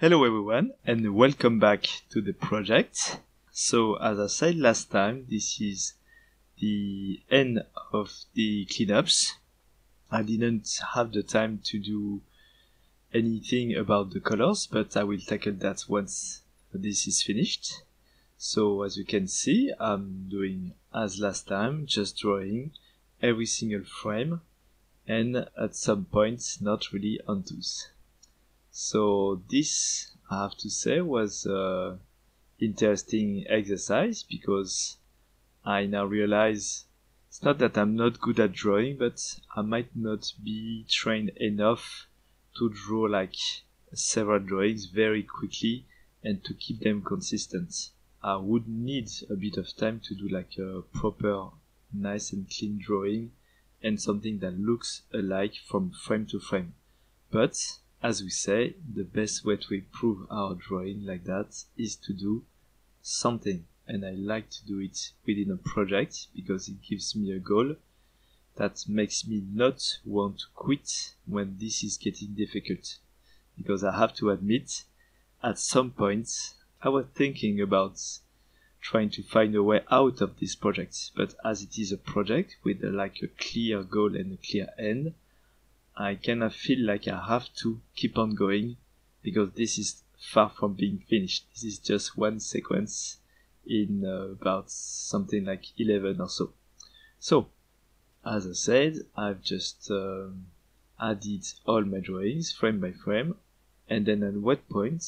Hello everyone and welcome back to the project. So as I said last time, this is the end of the cleanups. I didn't have the time to do anything about the colors, but I will tackle that once this is finished. So as you can see, I'm doing as last time, just drawing every single frame and at some points not really on tools. So this, I have to say, was an interesting exercise because I now realize it's not that I'm not good at drawing, but I might not be trained enough to draw like several drawings very quickly and to keep them consistent. I would need a bit of time to do like a proper, nice and clean drawing and something that looks alike from frame to frame. But as we say, the best way to improve our drawing like that is to do something. And I like to do it within a project because it gives me a goal that makes me not want to quit when this is getting difficult. Because I have to admit, at some point, I was thinking about trying to find a way out of this project. But as it is a project with like a clear goal and a clear end, I kind of feel like I have to keep on going because this is far from being finished. This is just one sequence in about something like 11 or so. So, as I said, I've just added all my drawings frame by frame, and then at what point,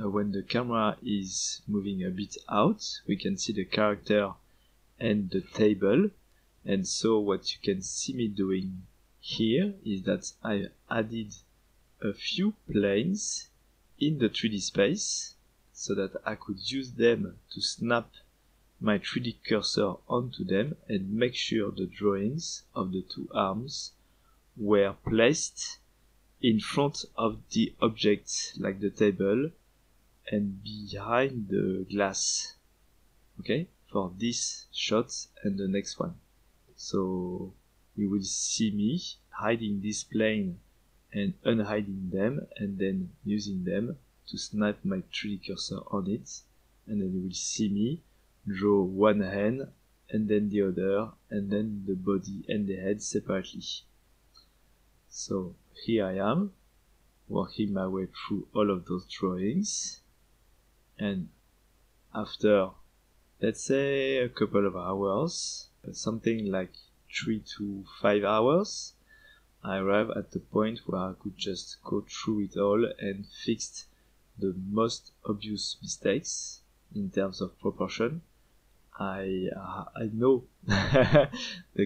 when the camera is moving a bit out, we can see the character and the table. And so what you can see me doing here is that I added a few planes in the 3D space so that I could use them to snap my 3D cursor onto them and make sure the drawings of the two arms were placed in front of the objects like the table and behind the glass, okay, for this shot and the next one. So you will see me hiding this plane and unhiding them and then using them to snap my 3D cursor on it, and then you will see me draw one hand and then the other and then the body and the head separately. So here I am working my way through all of those drawings, and after let's say a couple of hours, something like 3 to 5 hours, I arrived at the point where I could just go through it all and fix the most obvious mistakes in terms of proportion. I know the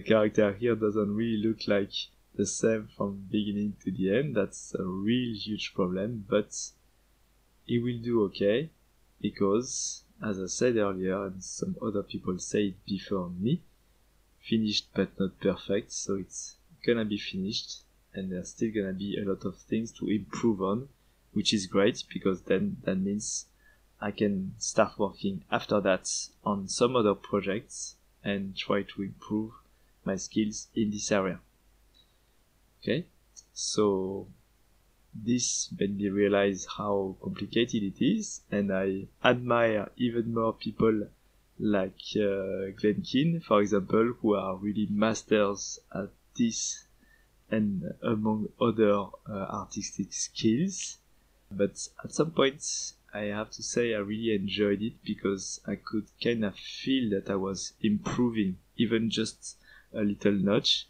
character here doesn't really look like the same from beginning to the end. That's a real huge problem, but it will do okay because, as I said earlier, and some other people said before me, finished but not perfect, so it's gonna be finished and there's still gonna be a lot of things to improve on, which is great because then that means I can start working after that on some other projects and try to improve my skills in this area. Okay, so this made me realize how complicated it is, and I admire even more people like Glen Keane, for example, who are really masters at this and among other artistic skills. But at some point, I have to say I really enjoyed it because I could kind of feel that I was improving, even just a little notch.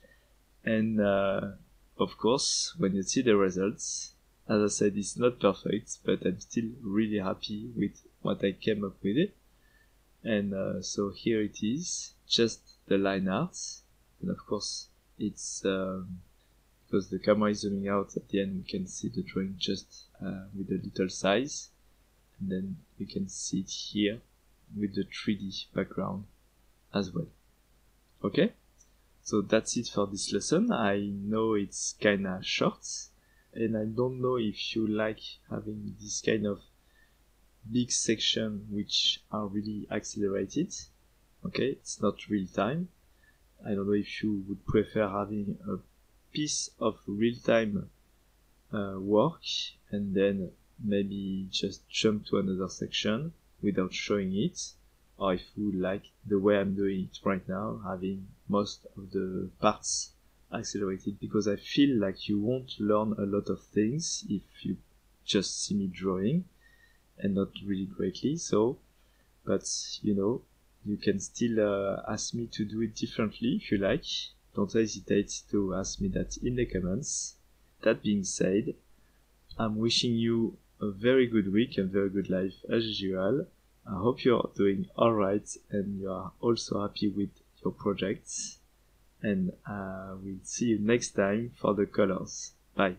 And of course, when you see the results, as I said, it's not perfect, but I'm still really happy with what I came up with it. And so here it is, just the line art, and of course it's because the camera is zooming out at the end, we can see the drawing just with a little size, and then you can see it here with the 3D background as well. Okay, so that's it for this lesson. I know it's kinda short, and I don't know if you like having this kind of big section which are really accelerated. Okay, it's not real time. I don't know if you would prefer having a piece of real time work and then maybe just jump to another section without showing it, or if we like the way I'm doing it right now, having most of the parts accelerated, because I feel like you won't learn a lot of things if you just see me drawing, and not really greatly so. But you know, you can still ask me to do it differently if you like. Don't hesitate to ask me that in the comments. That being said, I'm wishing you a very good week and very good life as usual. I hope you're doing alright and you are also happy with your projects. And we'll see you next time for the colors. Bye.